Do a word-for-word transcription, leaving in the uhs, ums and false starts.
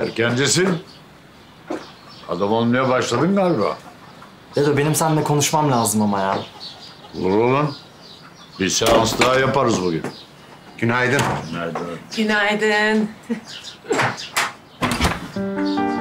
Erkencisin. Adam olmaya başladın galiba. Dedo, benim seninle konuşmam lazım ama ya. Olur oğlum. Bir seans daha yaparız bugün. Günaydın. Günaydın. Günaydın.